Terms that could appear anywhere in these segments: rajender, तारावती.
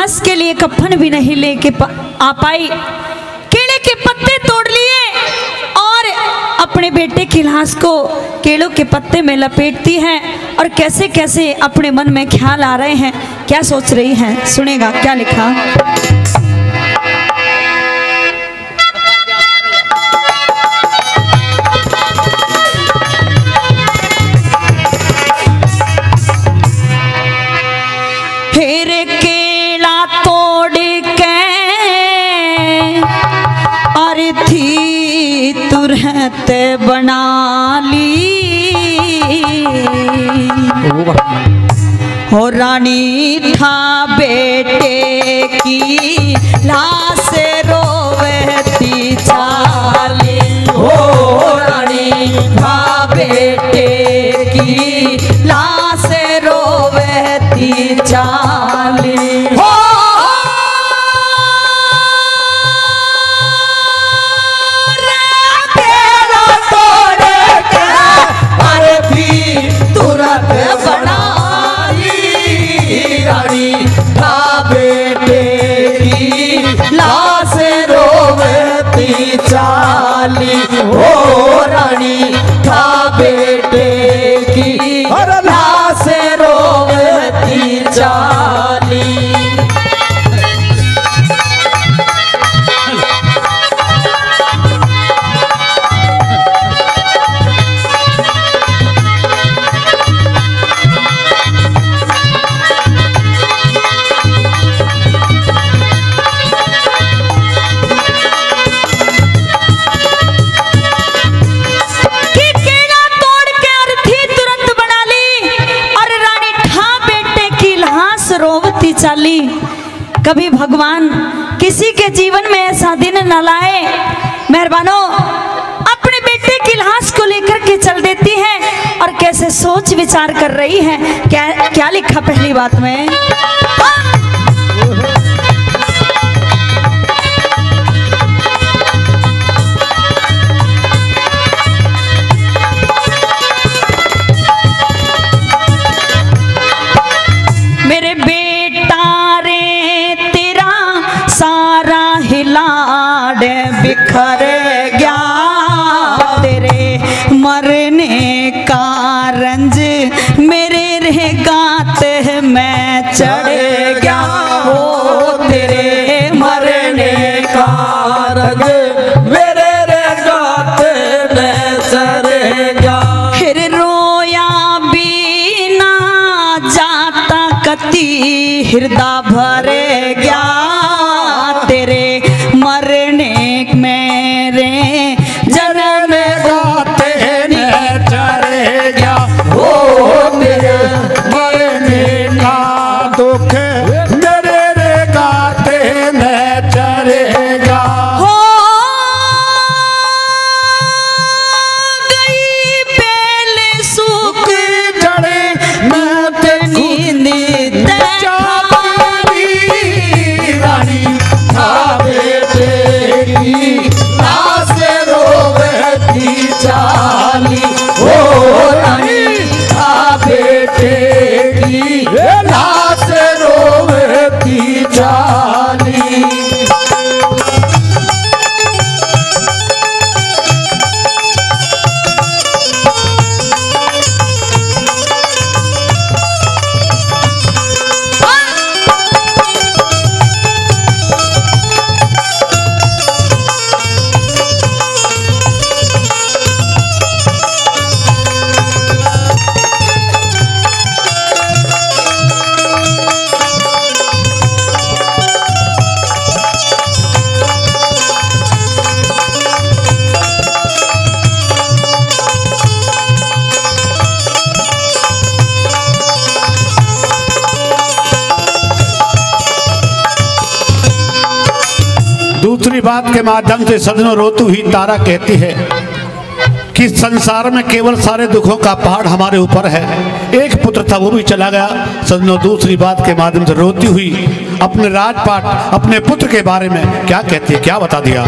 सास के लिए कफन भी नहीं लेके आ पाई। केले के पत्ते तोड़ लिए और अपने बेटे की लाश को केलों के पत्ते में लपेटती है और कैसे कैसे अपने मन में ख्याल आ रहे हैं, क्या सोच रही है, सुनेगा क्या लिखा। बना ली हो रानी था बेटे की लाश रोवती चाली, हो रानी था बेटे की लाश रोवती चाली। चाली हो रानी था बेटे की लाश रोवती चाली। चाली कभी भगवान किसी के जीवन में ऐसा दिन न लाए। मेहरबानों, अपने बेटे की लाश को लेकर के चल देती है और कैसे सोच विचार कर रही है, क्या लिखा पहली बात में। बिखर गया तेरे मरने का रंज, मेरे रह गाते मैं चढ़ गया, हो तेरे मरने का रंज मेरे रह गाते मैं चढ़ गया। फिर रोया बिना जाता कति हृदय भर गया तेरे मरने मेरे जन्म गाते चढ़ गया, हो मेरे मरने का दुख मेरे रे गाते में चढ़ गया। हो गई बेल सूख जड़े मैं तेरी नींद रानी था बेटे लाश रोवती चाली, हो रानी था बेटे की लाश रोवती चाली। दूसरी बात के माध्यम से सजनों रोतु ही तारा कहती है कि संसार में केवल सारे दुखों का पहाड़ हमारे ऊपर है, एक पुत्र था वो भी चला गया। सजनों दूसरी बात के माध्यम से रोती हुई अपने राजपाट अपने पुत्र के बारे में क्या कहती है, क्या बता दिया।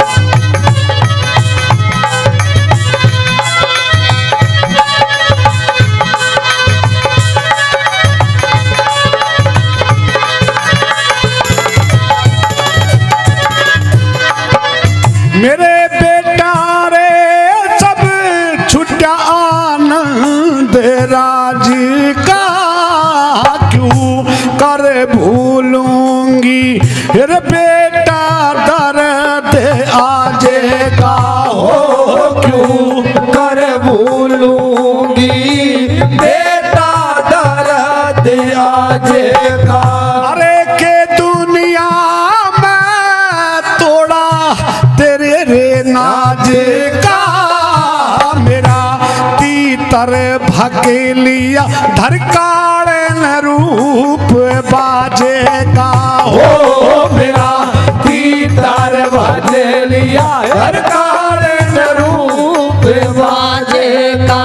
हकेलिया धरकारे न रूप बाजेगा हो मेरा तीतार बाजेलिया धरकारे न रूप बाजेगा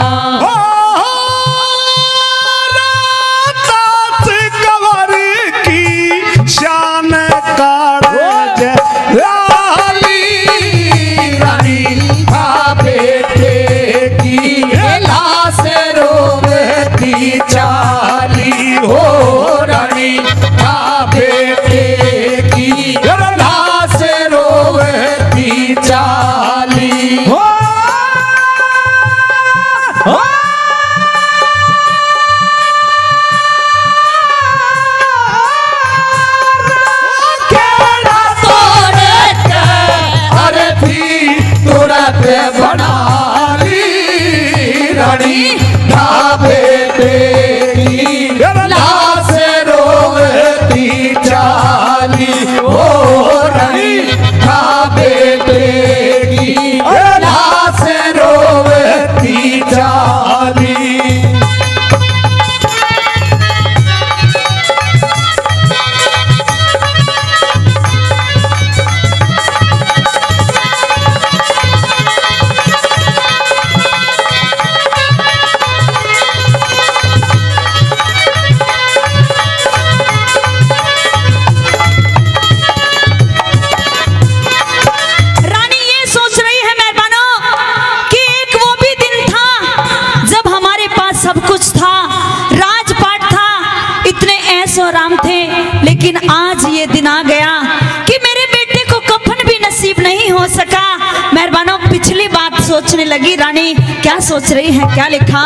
सोचने लगी रानी क्या सोच रही है क्या लिखा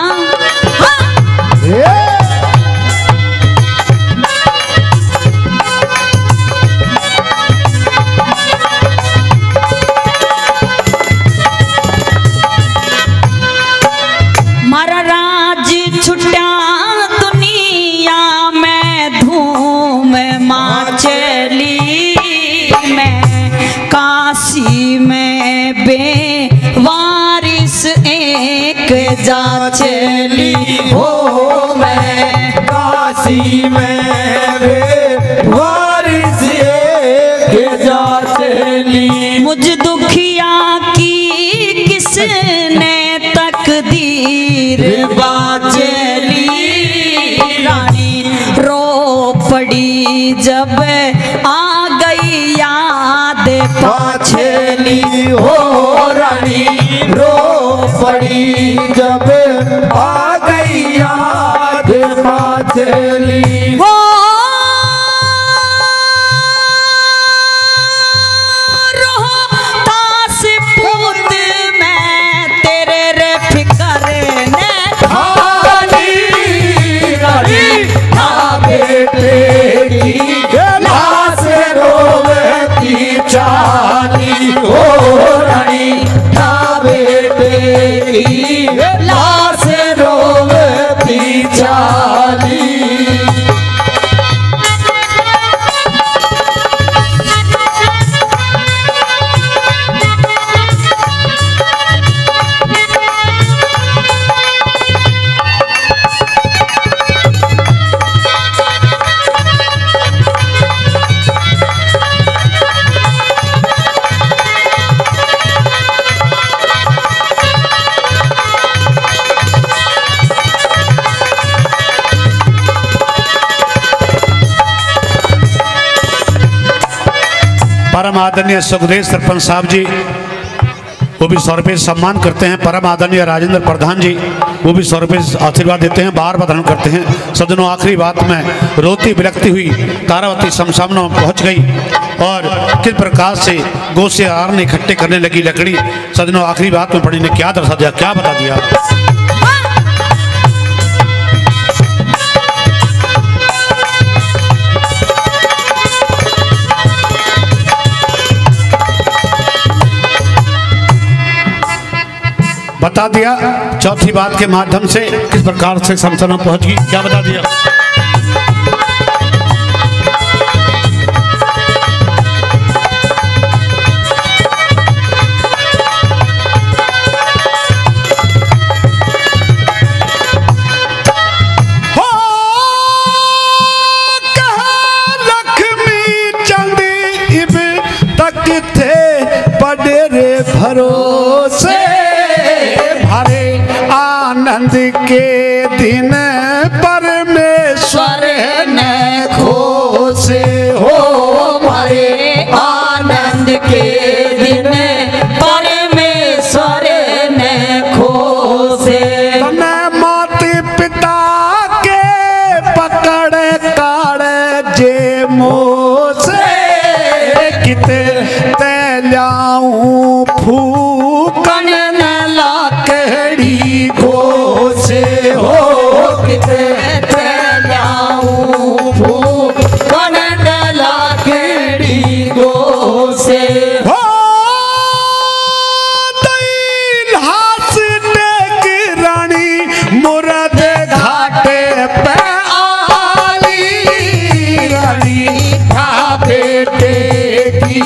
हाँ। चली हो मैं काशी में वे वारिस एक जा चली मुझ दुखिया की किसने तकदीर बाचली रानी रो पड़ी जब आ गई याद पाछली हो रानी रो पड़ी जब आ गई याद पाछली वो रोता सिपुत मैं तेरे रे फिकर ने खाली रानी ना बेटे की लाश रोवती चाली हो रानी ना बेटे लाश रोवती चाली परम आदरणीय सुखदेव सरपंच साहब जी वो भी 100 रुपये सम्मान करते हैं। परम आदरणीय राजेंद्र प्रधान जी वो भी 100 रुपये आशीर्वाद देते हैं, बार बधाई करते हैं। सज्जनों आखिरी बात में रोती बिलखती हुई तारावती समसामना पहुंच गई और किस प्रकार से गोसे आर ने इकट्ठे करने लगी लकड़ी। सज्जनों आखिरी बात में बड़ी ने क्या दर्शा दिया क्या बता दिया। बता दिया चौथी बात के माध्यम से किस प्रकार से समसना पहुंच गई क्या बता दिया। आज के दिन परमेश्वर ने खोसे हो भरे आनंद के दिन परमेश्वर ने खोसे। मैं माता पिता के पकड़ ताड़े जे मोसे किते ते लाऊं फूकन न लाकड़ी खोसे हो किते ते लाऊं फूकन न लाकड़ी खोसे। हो तई हाथ ने किरानी मुरद घाटे पे आली रानी था बेटे की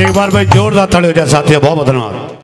एक बार भाई जोरदार ताली हो जाए साथियों, बहुत धन्यवाद।